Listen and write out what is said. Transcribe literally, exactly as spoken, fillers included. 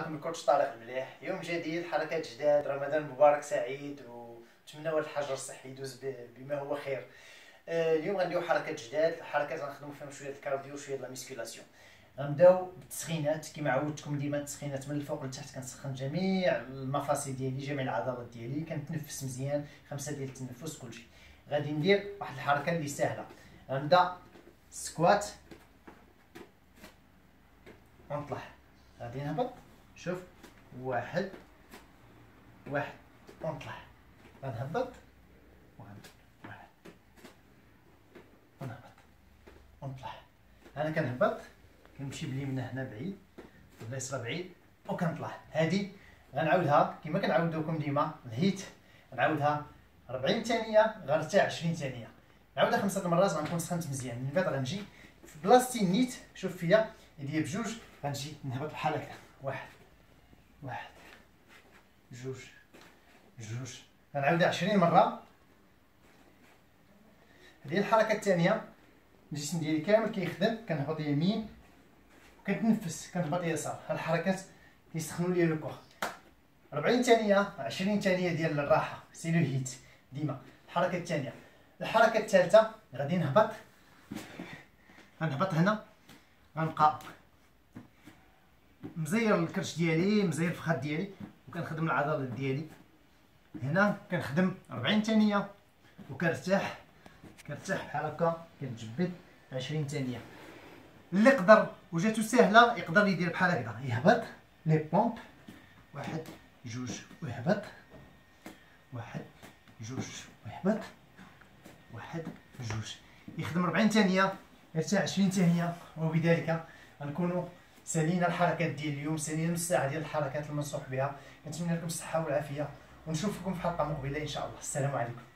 معكم الكوتش طارق المليح. يوم جديد، حركات جداد، رمضان مبارك سعيد، ونتمنى هذا الحجر الصحي يدوز بما هو خير. اليوم غنديرو حركات جداد، حركات غنخدمو فيهم شويه الكارديو وشويه لا ميسكيلاسيون. غنبداو بالتسخينات كما عودتكم ديما، التسخينات من الفوق لتحت. كنسخن جميع المفاصل ديالي، جميع العضلات ديالي، كنتنفس مزيان، خمسه ديال التنفس كلشي. غادي ندير واحد الحركه اللي سهله، غنبدا سكوات ونطلع. غادي نهبط، شوف، واحد واحد ونطلع، غنهبط واحد واحد ونهبط ونطلع. انا كنهبط كنمشي باليمنى هنا بعيد، اليسرى بعيد، وكنطلع. هادي غنعاودها كما كنعاود لكم ديما، الهيت غنعاودها أربعين ثانيه، غنرتاح عشرين ثانيه، نعاودها خمسه المرات، غنكون سخنت مزيان. من بعد غنجي في بلاصتي نيت، شوف فيا يديا بجوج، غنجي نهبط بحال هكا، واحد واحد جوج جوج، غنعاودها عشرين مره. هذه الحركه الثانيه، الجسم ديالي كامل كيخدم، كنهبط يمين وكنتنفس، كنهبط يسار. هاد الحركات كيسخنوا لي الكوخ. أربعين ثانيه، عشرين ثانيه ديال الراحه، سي لو هيت ديما. الحركه الثانيه، الحركه الثالثه، غادي نهبط، غنهبط هنا، غنبقى مزير الكرش ديالي، مزير الفخذ ديالي، وكنخدم العضلات ديالي هنا. كنخدم أربعين ثانيه وكنرتاح، كنرتاح بحال هكا، كنتجبد عشرين ثانيه. اللي قدر وجاتو سهله يقدر يدير بحال هكذا، يهبط لي بومب، واحد جوج ويهبط، واحد جوج ويهبط، واحد جوج، يخدم أربعين ثانيه، يرتاح عشرين ثانيه، وبذلك غنكونوا سالينا الحركات ديال اليوم، سالينا نص ساعه ديال الحركات المنصوح بها. كنتمنى لكم الصحه والعافيه، ونشوفكم في حلقه مقبله ان شاء الله. السلام عليكم.